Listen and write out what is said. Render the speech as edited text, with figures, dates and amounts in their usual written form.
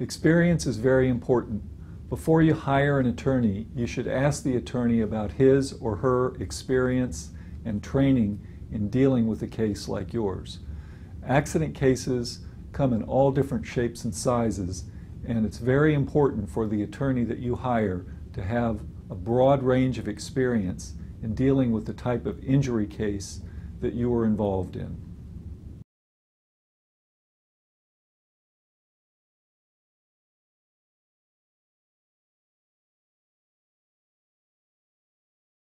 Experience is very important. Before you hire an attorney, you should ask the attorney about his or her experience and training in dealing with a case like yours. Accident cases come in all different shapes and sizes, and it's very important for the attorney that you hire to have a broad range of experience in dealing with the type of injury case that you are involved in.